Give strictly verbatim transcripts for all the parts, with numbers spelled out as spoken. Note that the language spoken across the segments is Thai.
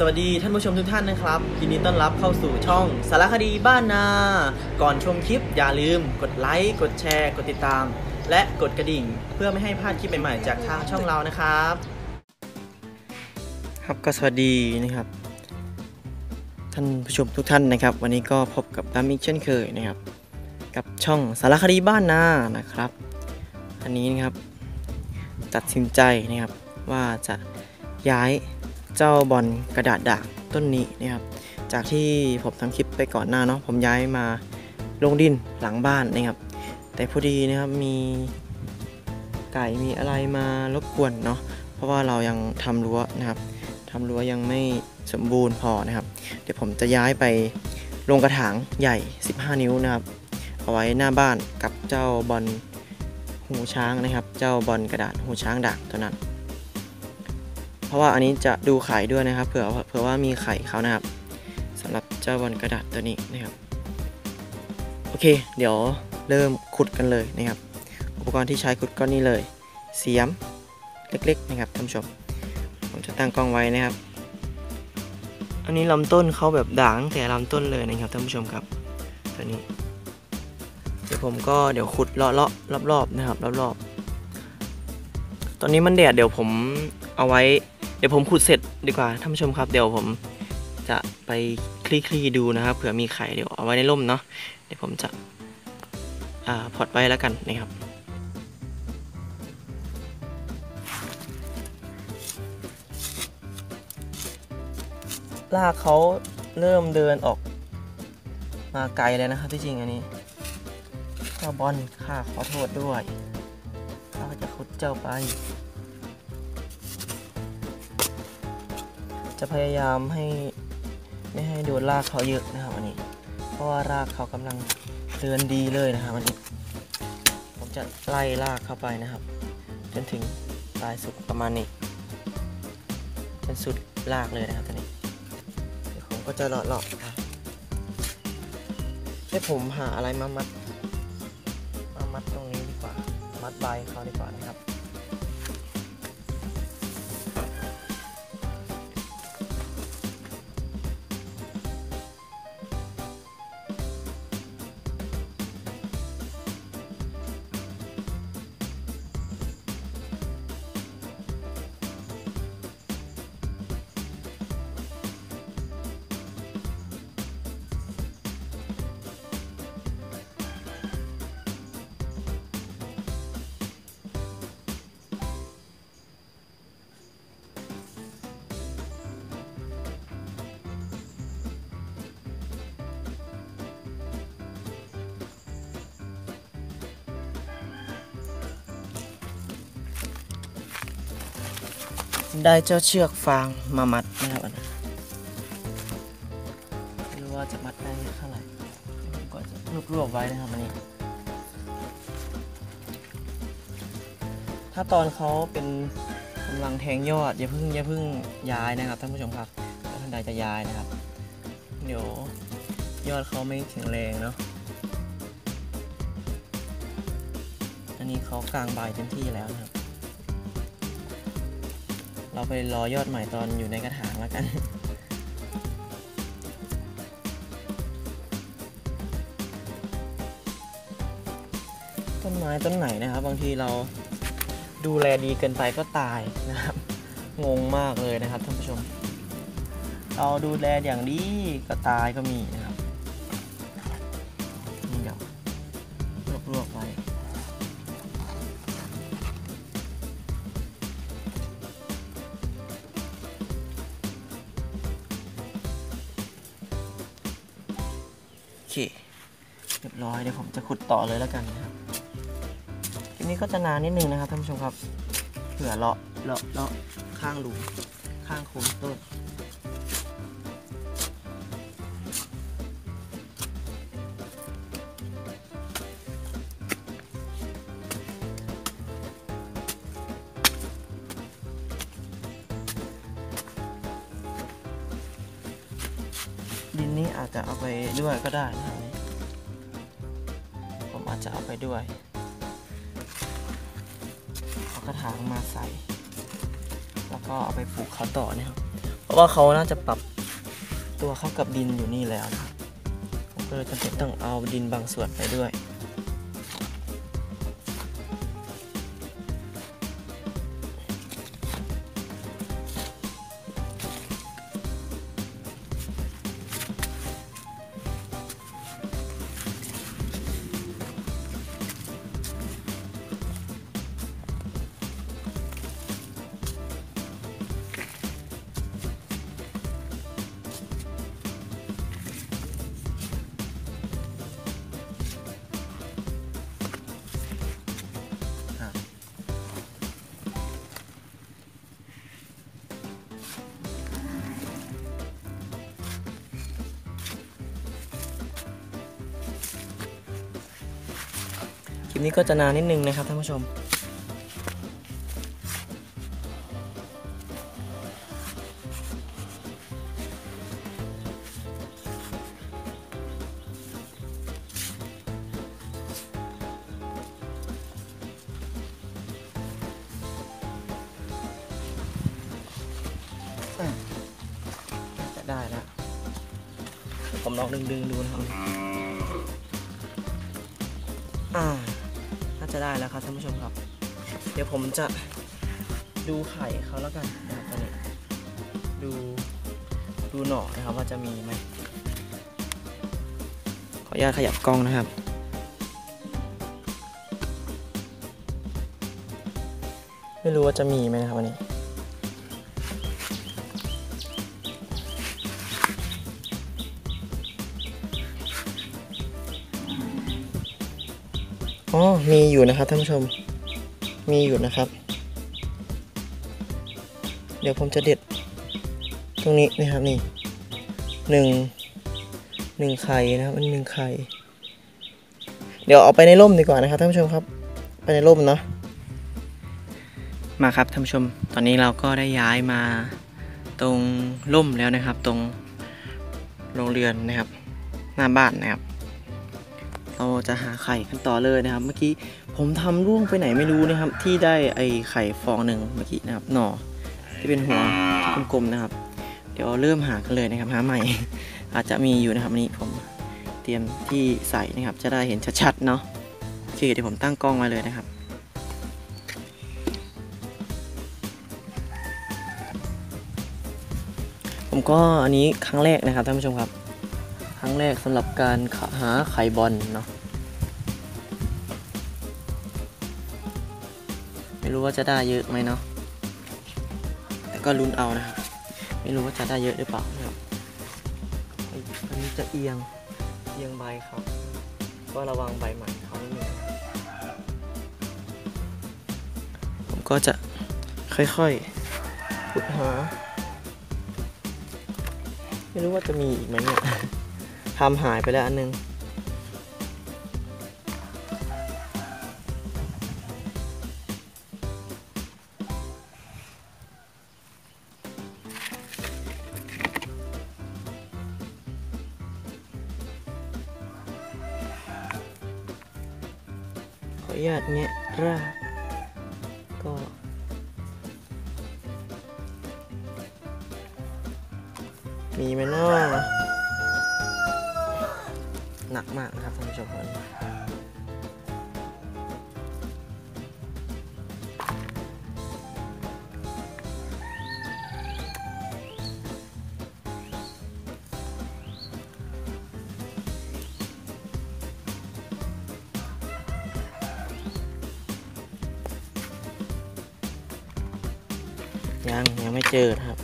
สวัสดีท่านผู้ชมทุกท่านนะครับยินดีต้อนรับเข้าสู่ช่องสารคดีบ้านนาก่อนชมคลิปอย่าลืมกดไลค์กดแชร์กดติดตามและกดกระดิ่งเพื่อไม่ให้พลาดคลิปใหม่ๆจากทางช่องเรานะครับครับก็สวัสดีนะครับท่านผู้ชมทุกท่านนะครับวันนี้ก็พบกับตามอีกเช่นเคยนะครับกับช่องสารคดีบ้านนานะครับอันนี้นะครับตัดสินใจนะครับว่าจะย้ายเจ้าบอลกระดาษด่างต้นนี้นะครับจากที่ผมทำคลิปไปก่อนหน้าเนาะผมย้ายมาลงดินหลังบ้านนะครับแต่พอดีนะครับมีไก่มีอะไรมารบกวนเนาะเพราะว่าเรายังทำรั้วนะครับทำรั้วยังไม่สมบูรณ์พอนะครับเดี๋ยวผมจะย้ายไปลงกระถางใหญ่สิบห้านิ้วนะครับเอาไว้หน้าบ้านกับเจ้าบอลหูช้างนะครับเจ้าบอลกระดาษหูช้างด่างตัวนั้นเพราะว่าอันนี้จะดูไข่ด้วยนะครับเผื่อเผื่อว่ามีไข่เขานะครับสำหรับเจ้าบอลกระดาษตัวนี้นะครับโอเคเดี๋ยวเริ่มขุดกันเลยนะครับอุปกรณ์ที่ใช้ขุดก็นี่เลยเสียมเล็กๆนะครับท่านผู้ชมผมจะตั้งกล้องไว้นะครับอันนี้ลำต้นเขาแบบด่างตั้งแต่ลำต้นเลยนะครับท่านผู้ชมครับตัวนี้เดี๋ยวผมก็เดี๋ยวขุดเลาะเลาะรอบๆนะครับรอบๆตอนนี้มันแดดเดี๋ยวผมเอาไว้เดี๋ยวผมขุดเสร็จดีกว่าท่านผู้ชมครับเดี๋ยวผมจะไปคลี่ๆดูนะครับเผื่อมีไข่เดี๋ยวเอาไว้ในร่มเนาะเดี๋ยวผมจะอ่าพอดไว้แล้วกันนะครับลากเขาเริ่มเดินออกมาไกลแล้วนะครับที่จริงอันนี้เจ้าบอลข้าขอโทษด้วยข้าจะขุดเจ้าไปจะพยายามให้ไม่ให้โดนรากเขาเยอะนะครับวันนี้เพราะว่ารากเขากำลังเดินดีเลยนะครับวันนี้ผมจะไล่รากเข้าไปนะครับจนถึงปลายสุดประมาณนี้จนสุดรากเลยนะครับตอนนี้เดี๋ยวผมก็จะหลอดๆครับให้ผมหาอะไรมามัดมามัดตรงนี้ดีกว่ามัดใบเขาดีกว่านะครับได้เจ้าเชือกฟางมามัดนะครับอันนี้ไม่รู้ว่าจะมัดได้เท่าไหร่ผมก็จะรวบๆไว้นะครับอันนี้ถ้าตอนเขาเป็นกำลังแทงยอดอย่าเพิ่งอย่าเพิ่งย้ายนะครับท่านผู้ชมครับถ้าท่านใดจะย้ายนะครับเดี๋ยวยอดเขาไม่แข็งแรงเนาะอันนี้เขากลางใบเต็มที่แล้วนะครับเราไปรอยอดใหม่ตอนอยู่ในกระถางแล้วกันต้นไม้ต้นไหนนะครับบางทีเราดูแลดีเกินไปก็ตายนะครับงงมากเลยนะครับท่านผู้ชมเราดูแลอย่างดีก็ตายก็มีนะครับนี่เดี๋ยวลวกๆไว้เรียบร้อยเดี๋ยวผมจะขุดต่อเลยแล้วกันนะครับทีนี้ก็จะนานนิดนึงนะครับท่านผู้ชมครับเผื่อเลาะเลาะเลาะข้างหลุมข้างโคนต้นดินนี้อาจจะเอาไปด้วยก็ได้นะครับจะเอาไปด้วยเอากระถางมาใส่แล้วก็เอาไปปลูกเขาต่อเนี่ยครับ เพราะว่าเขาน่าจะปรับตัวเข้ากับดินอยู่นี่แล้วนะผมก็เลยจำเป็นต้องเอาดินบางส่วนไปด้วยนี้ก็จะนานนิดนึงนะครับท่านผู้ชมจะได้แล้วผมลองดึงๆดูนะครับอ่าจะได้แล้วครับท่านผู้ชมครับเดี๋ยวผมจะดูไข่เขาแล้วกันนะครับตอนนี้ดูดูหน่อนะครับว่าจะมีไหมขออนุญาตขยับกล้องนะครับไม่รู้ว่าจะมีไหมนะครับวันนี้อ๋อมีอยู่นะครับท่านผู้ชมมีอยู่นะครับเดี๋ยวผมจะเด็ดตรงนี้นะครับนี่หนึ่งหนึ่งไข่นะครับมันหนึ่งไข่เดี๋ยวเอาไปในร่มดีกว่านะครับท่านผู้ชมครับไปในร่มเนาะมาครับท่านผู้ชมตอนนี้เราก็ได้ย้ายมาตรงร่มแล้วนะครับตรงโรงเรือนนะครับหน้าบ้านนะครับเราจะหาไข่ขั้นต่อเลยนะครับเมื่อกี้ผมทำร่วงไปไหนไม่รู้นะครับที่ได้ไอไข่ฟองหนึ่งเมื่อกี้นะครับหน่อที่เป็นหัวกลมๆนะครับเดี๋ยวเริ่มหากันเลยนะครับหาใหม่อาจจะมีอยู่นะครับนี่ผมเตรียมที่ใส่นะครับจะได้เห็นชัดๆเนาะโอเคเดี๋ยวผมตั้งกล้องไว้เลยนะครับผมก็อันนี้ครั้งแรกนะครับท่านผู้ชมครับครั้งแรกสำหรับการหาไข่บอลเนาะไม่รู้ว่าจะได้เยอะไหมเนาะแต่ก็ลุ้นเอานะครับไม่รู้ว่าจะได้เยอะหรือเปล่านะครับอันนี้จะเอียงเอียงใบครับก็ระวังใบใหม่เขานิดนึงผมก็จะค่อยๆขุดหาไม่รู้ว่าจะมีอีกไหมเนี่ยทำหายไปแล้วอันนึงขออนุญาตเนี้ยร่าก็มีไหมเนาะหนักมากนะครับท่านผู้ชมครับยังยังไม่เจอครับ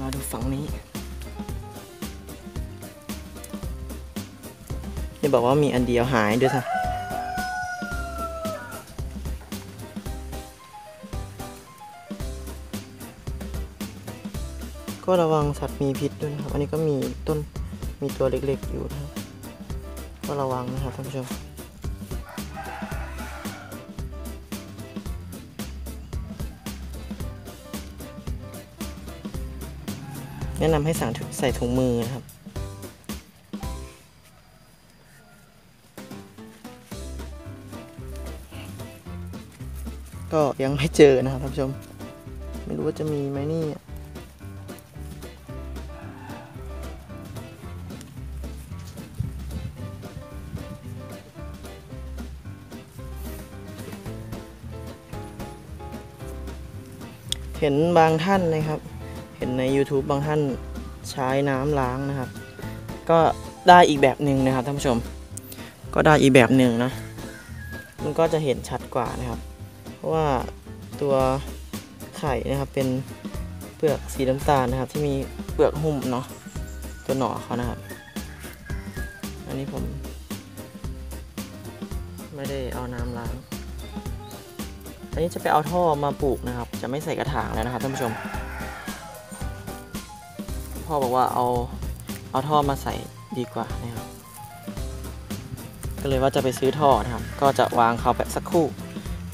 รอดูฝั่งนี้จะบอกว่ามีอันเดียวหายด้วยซ้ำก็ระวังสัตว์มีพิษด้วยนะครับอันนี้ก็มีต้นมีตัวเล็กๆอยู่นะครับก็ระวังนะครับท่านผู้ชมแนะนำให้สั่งใส่ถุงมือนะครับก็ยังไม่เจอนะครับท่านผู้ชมไม่รู้ว่าจะมีไหมนี่ เห็นบางท่านนะครับเห็นใน YouTube บางท่านใช้น้ำล้างนะครับก็ได้อีกแบบหนึ่งนะครับท่านผู้ชมก็ได้อีกแบบหนึ่งนะมันก็จะเห็นชัดกว่านะครับเพราะว่าตัวไข่นะครับเป็นเปลือกสีน้ำตาลนะครับที่มีเปลือกหุ้มเนาะตัวหน่อเขานะครับอันนี้ผมไม่ได้เอาน้ำล้างอันนี้จะไปเอาท่อมาปลูกนะครับจะไม่ใส่กระถางแล้วนะครับท่านผู้ชมพ่อบอกว่าเอาเอาท่อมาใส่ดีกว่านะครับก็เลยว่าจะไปซื้อท่อนะครับก็จะวางเขาแบบสักครู่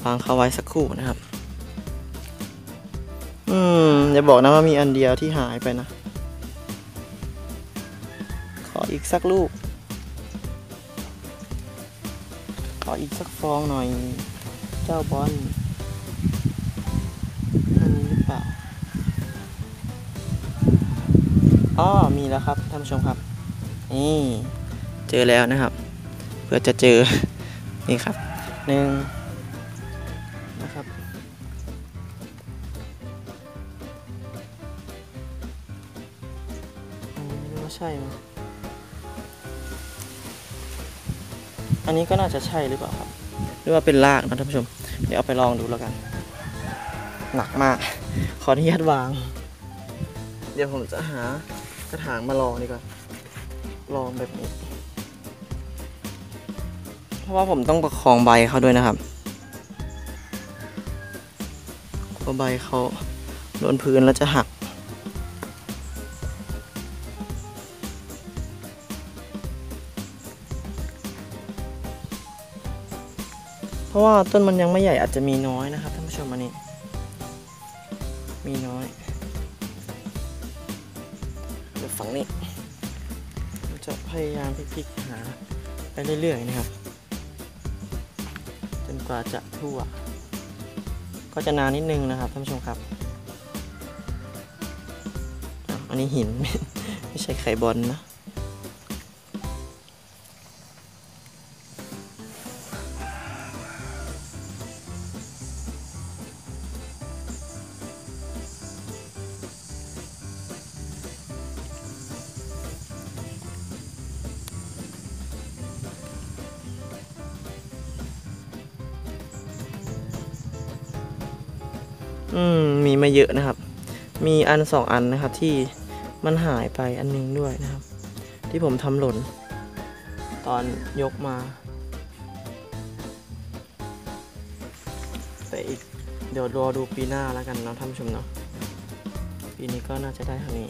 วางเขาไว้สักครู่นะครับอืมอย่าบอกนะว่ามีอันเดียวที่หายไปนะขออีกสักลูกขออีกสักฟองหน่อยเจ้าบอลอันนี้หรือเปล่าอ๋อมีแล้วครับท่านผู้ชมครับนี่เจอแล้วนะครับเพื่อจะเจอนี่ครับหนึ่งนะครับไม่ใช่ไหมอันนี้ก็น่าจะใช่หรือเปล่าครับหรือว่าเป็นรากนะท่านผู้ชมเดี๋ยวเอาไปลองดูแล้วกันหนักมากขออนุญาตวางเดี๋ยวผมจะหากระถางมาลองดีกว่าลองแบบนี้เพราะว่าผมต้องประคองใบเขาด้วยนะครับเพราะใบเขาโดนพื้นแล้วจะหักเพราะว่าต้นมันยังไม่ใหญ่อาจจะมีน้อยนะครับท่านผู้ชมอันนี้มีน้อยเดี๋ยวฝั่งนี้จะพยายามพลิกหาไปเรื่อยๆนะครับจนกว่าจะทั่วก็จะนานนิดนึงนะครับท่านผู้ชมครับอันนี้หิน ไม่ใช่ไข่บอล นะอืมมีมาเยอะนะครับมีอันสองอันนะครับที่มันหายไปอันนึงด้วยนะครับที่ผมทำหล่นตอนยกมาแต่อีกเดี๋ยวรอดูปีหน้าแล้วกันเนาะท่านผู้ชมเนาะปีนี้ก็น่าจะได้เท่านี้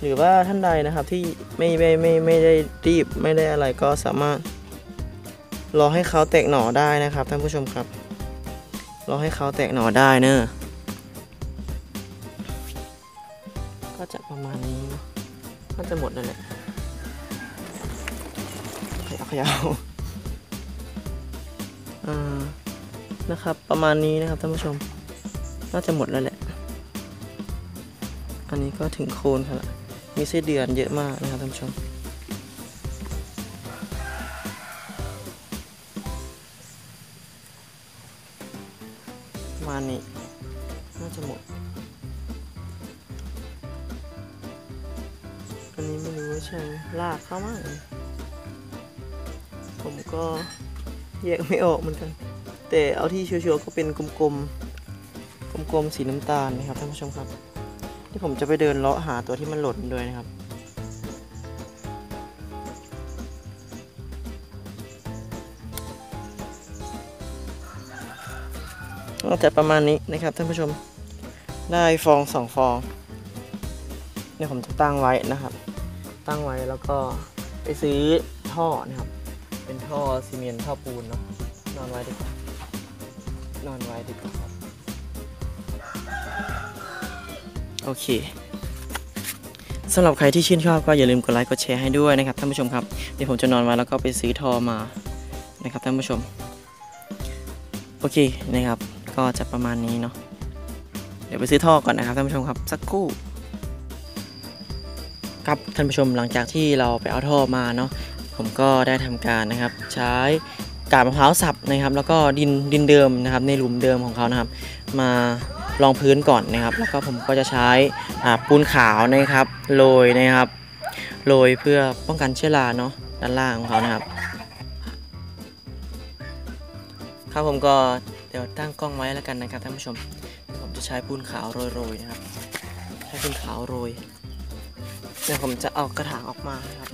หรือว่าท่านใดนะครับที่ไม่ไม่ไม่ไม่ได้รีบไม่ได้อะไรก็สามารถรอให้เขาแตกหน่อได้นะครับท่านผู้ชมครับรอให้เขาแตกหน่อได้เนอะก็จะประมาณนี้ก็จะหมดแล้วแหละขยับขยับอ่านะครับประมาณนี้นะครับท่านผู้ชมน่าจะหมดแล้วแหละอันนี้ก็ถึงโคนครับมีไส้เดือนเยอะมากนะครับท่านผู้ชมมานี่น่าจะหมดอันนี้ไม่รู้ว่าใช่ลากเข้ามากผมก็แยกไม่ออกเหมือนกันแต่เอาที่ชัวร์ๆก็เป็นกลมๆ ก, กลมๆสีน้ำตาลนะครับท่านผู้ชมครับที่ผมจะไปเดินเลาะหาตัวที่มันหล่นด้วยนะครับก็จะประมาณนี้นะครับท่านผู้ชมได้ฟองสองฟองเดี๋ยวผมจะตั้งไว้นะครับตั้งไว้แล้วก็ไปซื้อท่อนะครับเป็นท่อซีเมนต์ท่อปูนเนาะนอนไว้ดีกว่านอนไว้ดีกว่าครับโอเคสำหรับใครที่ชื่นชอบก็อย่าลืมกดไลค์กดแชร์ให้ด้วยนะครับท่านผู้ชมครับเดี๋ยวผมจะนอนไว้แล้วก็ไปซื้อท่อมานะครับท่านผู้ชมโอเคนะครับก็จะประมาณนี้เนาะเดี๋ยวไปซื้อท่อก่อนนะครับท่านผู้ชมครับสักครู่ครับท่านผู้ชมหลังจากที่เราไปเอาท่อมาเนาะผมก็ได้ทำการนะครับใช้ กาบมะพร้าวสับนะครับแล้วก็ดินดินเดิมนะครับในหลุมเดิมของเขานะครับมารองพื้นก่อนนะครับแล้วก็ผมก็จะใช้ปูนขาวนะครับโรยนะครับโรยเพื่อป้องกันเชื้อราเนาะด้านล่างของเขานะครับครับผมก็เดี๋ยวตั้งกล้องไว้แล้วกันนะครับท่านผู้ชมผมจะใช้ปูนขาวโรยๆนะครับใช้ปูนขาวโรยเดี๋ยวผมจะเอากระถางออกมาครับ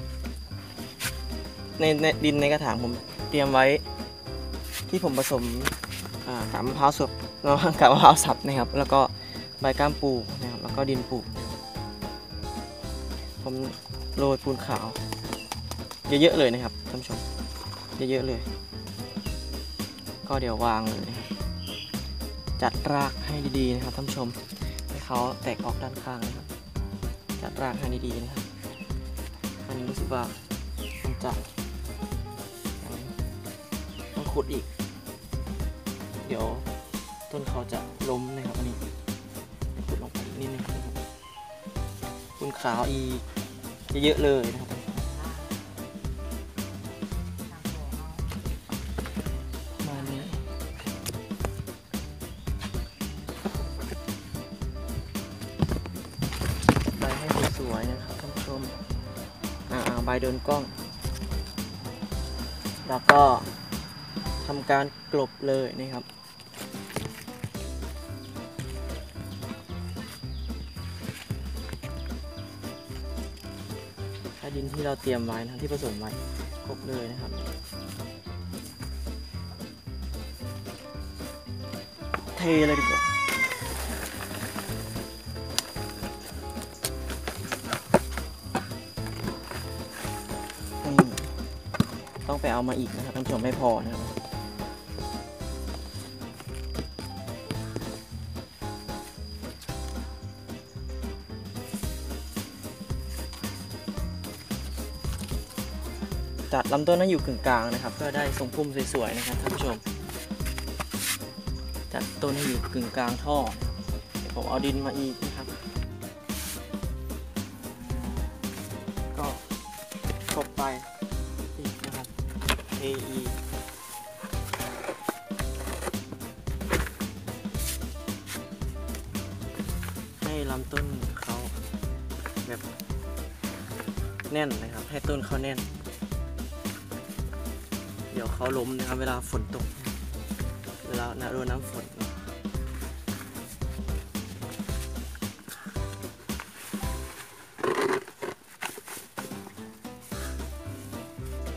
ในดินในกระถางผมเตรียมไว้ที่ผมผสมกาบมะพร้าวสับเนาะกาบมะพร้าวสับนะครับแล้วก็ใบก้ามปูนะครับแล้วก็ดินปูผมโรยปูนขาวเยอะๆเลยนะครับท่านผู้ชมเยอะๆเลยก็เดี๋ยววางเลยจัดรากให้ดีๆนะครับท่านผู้ชมให้เขาแตกออกด้านข้างนะครับจัดรากให้ดีๆนะครับอันนี้รู้สึกว่ามันจะต้องขุดอีกเดี๋ยวต้นเขาจะล้มนะครับอันนี้ขุดลงไปอีกนิดนึงปูนขาวอีกเยอะๆเลยนะครับใบเดินกล้องแล้วก็ทำการกลบเลยนะครับใช้ดินที่เราเตรียมไว้นะที่ผสมไว้กลบเลยนะครับเทเลยดีกว่าไปเอามาอีกนะครับท่านผู้ชมไม่พอนะครับจัดลำต้นนั้นอยู่กึ่งกลางนะครับก็ได้ทรงพุ่มสวยๆนะครับท่านผู้ชมจัดต้นให้อยู่กึ่งกลางท่อเดี๋ยวผมเอาดินมาอีกนะครับก็กลบไปเออีให้ลำต้นเขาแบบแน่นนะครับให้ต้นเขาแน่นเดี๋ยวเขาล้มนะครับเวลาฝนตกเวลาโดนน้ำฝน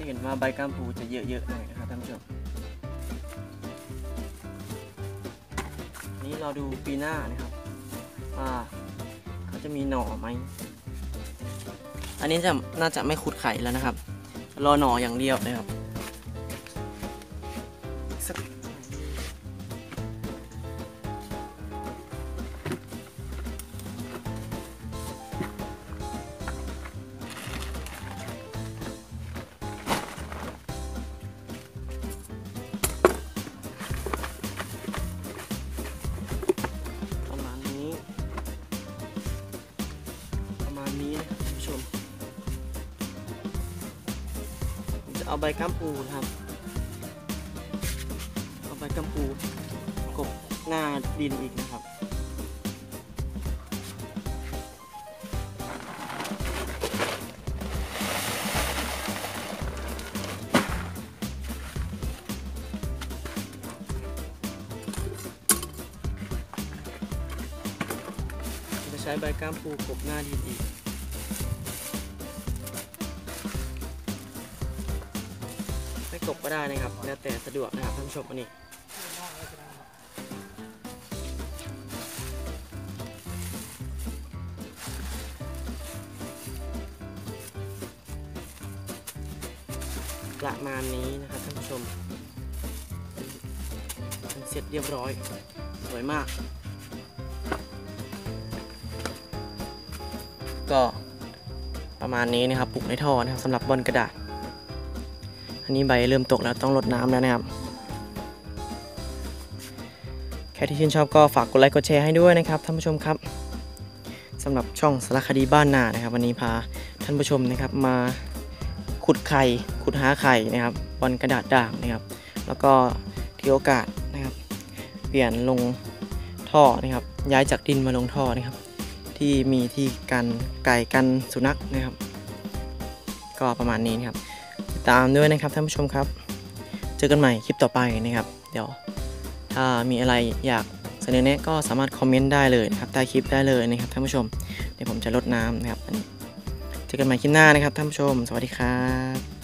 เห็นว่าใบก้ามปูจะเยอะๆหน่อยนะครับท่านผู้ชมนี้เราดูปีหน้านะครับว่าเขาจะมีหน่อไหมอันนี้จะน่าจะไม่ขุดไข่แล้วนะครับรอหน่ออย่างเดียวนะครับเอาใบก้ามปูครับเอาใบก้ามปูกบหน้าดินอีกนะครับจะใช้ใบก้ามปูกบหน้าดินอีกกบก็ได้นะครับแล้วแต่สะดวกนะครับท่านผู้ชมอันนี้ประมาณนี้นะครับท่านผู้ชมเสร็จเรียบร้อยสวยมากก็ประมาณนี้นะครับปลูกในท่อนะครับสำหรับบอนกระดาษอันนี้ใบเริ่มตกแล้วต้องรดน้ำแล้วนะครับใครที่ชื่นชอบก็ฝากกดไลค์กดแชร์ให้ด้วยนะครับท่านผู้ชมครับสำหรับช่องสารคดีบ้านนานะครับวันนี้พาท่านผู้ชมนะครับมาขุดไข่ขุดหาไข่นะครับบอนกระดาษด่างนะครับ แล้วก็ถือโอกาสนะครับเปลี่ยนลงท่อนะครับย้ายจากดินมาลงท่อนะครับที่มีที่กันไก่กันสุนัขนะครับก็ประมาณนี้นะครับติดตามด้วยนะครับท่านผู้ชมครับเจอกันใหม่คลิปต่อไปนะครับเดี๋ยวถ้ามีอะไรอยากเสนอแนะก็สามารถคอมเมนต์ได้เลยนะครับใต้คลิปได้เลยนะครับท่านผู้ชมเดี๋ยวผมจะลดน้ำนะครับเจอกันใหม่คลิปหน้านะครับท่านผู้ชมสวัสดีครับ